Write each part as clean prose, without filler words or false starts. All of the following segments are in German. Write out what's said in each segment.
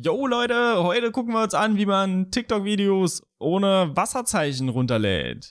Yo Leute, heute gucken wir uns an, wie man TikTok-Videos ohne Wasserzeichen runterlädt.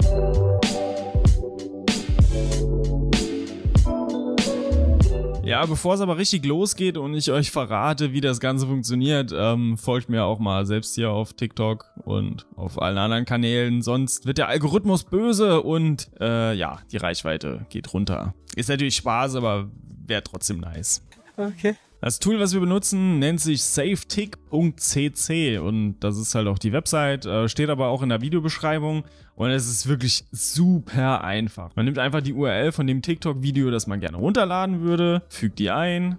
Ja, bevor es aber richtig losgeht und ich euch verrate, wie das Ganze funktioniert, folgt mir auch mal selbst hier auf TikTok und auf allen anderen Kanälen. Sonst wird der Algorithmus böse und ja, die Reichweite geht runter. Ist natürlich Spaß, aber wäre trotzdem nice. Okay. Das Tool, was wir benutzen, nennt sich SaveTik.cc und das ist halt auch die Website, steht aber auch in der Videobeschreibung und es ist wirklich super einfach. Man nimmt einfach die URL von dem TikTok-Video, das man gerne runterladen würde, fügt die ein,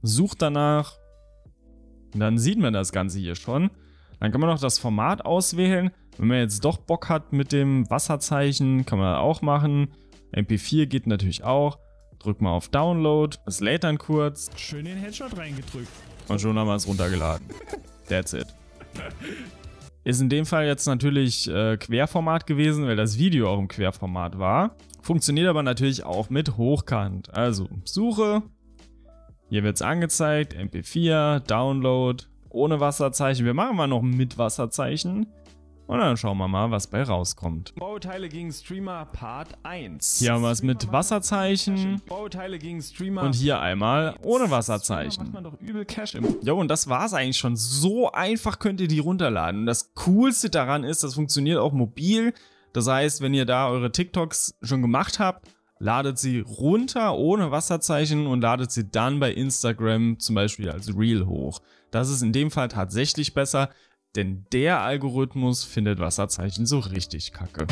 sucht danach und dann sieht man das Ganze hier schon. Dann kann man noch das Format auswählen. Wenn man jetzt doch Bock hat mit dem Wasserzeichen, kann man das auch machen. MP4 geht natürlich auch. Drück mal auf Download, es lädt dann kurz. Schön den Headshot reingedrückt. Und schon haben wir es runtergeladen. That's it. Ist in dem Fall jetzt natürlich Querformat gewesen, weil das Video auch im Querformat war. Funktioniert aber natürlich auch mit Hochkant. Also Suche, hier wird es angezeigt, MP4, Download, ohne Wasserzeichen. Wir machen mal noch mit Wasserzeichen. Und dann schauen wir mal, was bei rauskommt. Vorurteile gegen Streamer Part 1. Hier haben wir es mit Wasserzeichen. Vorurteile gegen Streamer. Und hier einmal ohne Wasserzeichen. Jo, und das war's eigentlich schon. So einfach könnt ihr die runterladen. Und das Coolste daran ist, das funktioniert auch mobil. Das heißt, wenn ihr da eure TikToks schon gemacht habt, ladet sie runter ohne Wasserzeichen und ladet sie dann bei Instagram zum Beispiel als Reel hoch. Das ist in dem Fall tatsächlich besser. Denn der Algorithmus findet Wasserzeichen so richtig kacke.